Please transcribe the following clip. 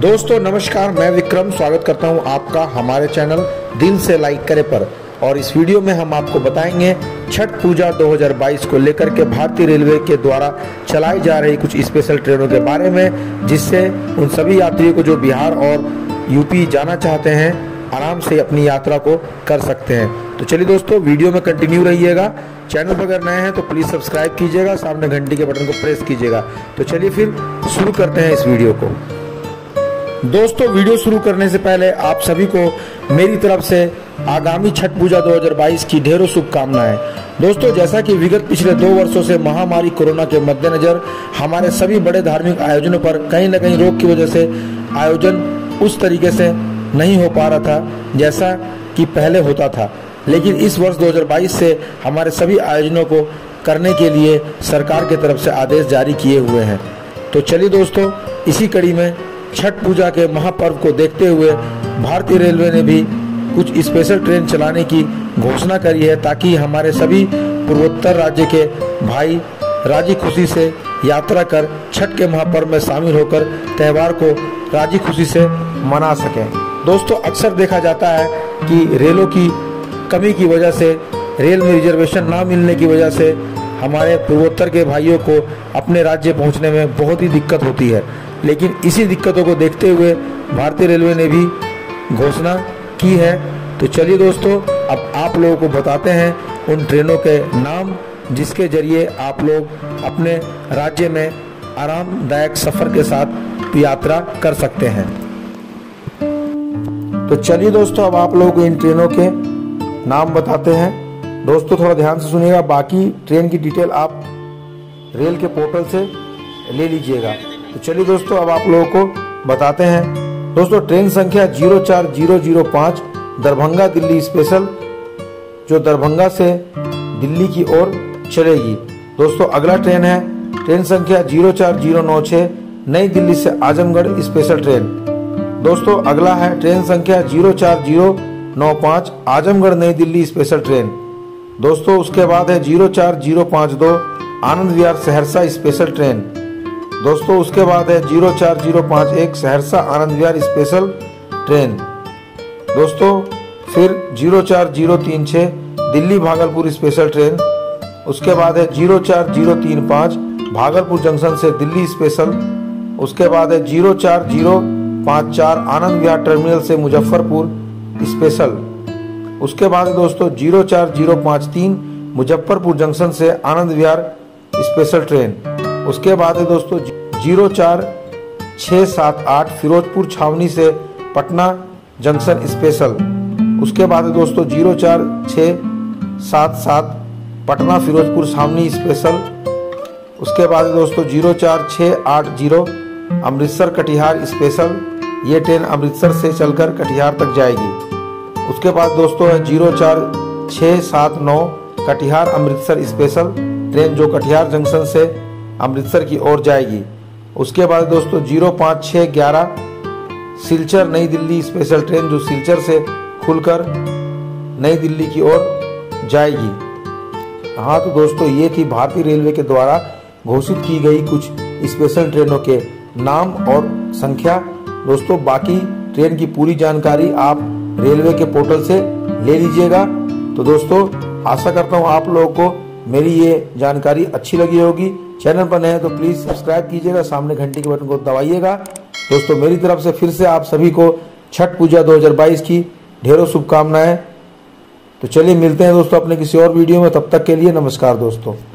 दोस्तों नमस्कार, मैं विक्रम स्वागत करता हूं आपका हमारे चैनल दिल से लाइक करे पर। और इस वीडियो में हम आपको बताएंगे छठ पूजा 2022 को लेकर के भारतीय रेलवे के द्वारा चलाई जा रही कुछ स्पेशल ट्रेनों के बारे में, जिससे उन सभी यात्रियों को जो बिहार और यूपी जाना चाहते हैं आराम से अपनी यात्रा को कर सकते हैं। तो चलिए दोस्तों, वीडियो में कंटिन्यू रहिएगा। चैनल पर अगर नए हैं तो प्लीज़ सब्सक्राइब कीजिएगा, सामने घंटी के बटन को प्रेस कीजिएगा। तो चलिए फिर शुरू करते हैं इस वीडियो को। दोस्तों वीडियो शुरू करने से पहले आप सभी को मेरी तरफ से आगामी छठ पूजा 2022 की ढेरों शुभकामनाएं। दोस्तों जैसा कि विगत पिछले 2 वर्षों से महामारी कोरोना के मद्देनज़र हमारे सभी बड़े धार्मिक आयोजनों पर कहीं ना कहीं रोक की वजह से आयोजन उस तरीके से नहीं हो पा रहा था जैसा कि पहले होता था, लेकिन इस वर्ष 2022 से हमारे सभी आयोजनों को करने के लिए सरकार की तरफ से आदेश जारी किए हुए हैं। तो चलिए दोस्तों, इसी कड़ी में छठ पूजा के महापर्व को देखते हुए भारतीय रेलवे ने भी कुछ स्पेशल ट्रेन चलाने की घोषणा करी है, ताकि हमारे सभी पूर्वोत्तर राज्य के भाई राजी खुशी से यात्रा कर छठ के महापर्व में शामिल होकर त्यौहार को राजी खुशी से मना सकें। दोस्तों अक्सर देखा जाता है कि रेलों की कमी की वजह से, रेल में रिजर्वेशन ना मिलने की वजह से हमारे पूर्वोत्तर के भाइयों को अपने राज्य पहुंचने में बहुत ही दिक्कत होती है, लेकिन इसी दिक्कतों को देखते हुए भारतीय रेलवे ने भी घोषणा की है। तो चलिए दोस्तों, अब आप लोगों को बताते हैं उन ट्रेनों के नाम जिसके जरिए आप लोग अपने राज्य में आरामदायक सफ़र के साथ यात्रा कर सकते हैं। तो चलिए दोस्तों, अब आप लोगों को इन ट्रेनों के नाम बताते हैं। दोस्तों थोड़ा ध्यान से सुनिएगा, बाकी ट्रेन की डिटेल आप रेल के पोर्टल से ले लीजिएगा। तो चलिए दोस्तों, अब आप लोगों को बताते हैं। दोस्तों ट्रेन संख्या 04005 दरभंगा दिल्ली स्पेशल, जो दरभंगा से दिल्ली की ओर चलेगी। दोस्तों अगला ट्रेन है ट्रेन संख्या 04096 नई दिल्ली से आजमगढ़ स्पेशल ट्रेन। दोस्तों अगला है ट्रेन संख्या 04095 आजमगढ़ नई दिल्ली स्पेशल ट्रेन। दोस्तों उसके बाद है 04052 आनंद विहार सहरसा स्पेशल ट्रेन। दोस्तों उसके बाद है 04051 सहरसा आनंद विहार स्पेशल ट्रेन। दोस्तों फिर 04036 दिल्ली भागलपुर स्पेशल ट्रेन। उसके बाद है 04035 भागलपुर जंक्शन से दिल्ली स्पेशल। उसके बाद है 04054 आनंद विहार टर्मिनल से मुजफ्फरपुर स्पेशल। उसके बाद दोस्तों 04053 मुजफ्फरपुर जंक्शन से आनंद विहार स्पेशल ट्रेन। उसके बाद है दोस्तों 04678 फिरोजपुर छावनी से पटना जंक्शन स्पेशल। उसके बाद है दोस्तों 04677 पटना फिरोजपुर छावनी स्पेशल। उसके बाद है दोस्तों 04680 अमृतसर कटिहार स्पेशल, ये ट्रेन अमृतसर से चलकर कटिहार तक जाएगी। उसके बाद दोस्तों है 04679 कटिहार अमृतसर स्पेशल ट्रेन, जो कटिहार जंक्शन से अमृतसर की ओर जाएगी। उसके बाद दोस्तों 05611 सिल्चर नई दिल्ली स्पेशल ट्रेन, जो सिल्चर से खुलकर नई दिल्ली की ओर जाएगी। हाँ तो दोस्तों, ये थी भारतीय रेलवे के द्वारा घोषित की गई कुछ स्पेशल ट्रेनों के नाम और संख्या। दोस्तों बाकी ट्रेन की पूरी जानकारी आप रेलवे के पोर्टल से ले लीजिएगा। तो दोस्तों आशा करता हूँ आप लोगों को मेरी ये जानकारी अच्छी लगी होगी। चैनल पर नए हैं तो प्लीज़ सब्सक्राइब कीजिएगा, सामने घंटी के बटन को दबाइएगा। दोस्तों मेरी तरफ से फिर से आप सभी को छठ पूजा 2022 की ढेरों शुभकामनाएँ। तो चलिए मिलते हैं दोस्तों अपने किसी और वीडियो में, तब तक के लिए नमस्कार दोस्तों।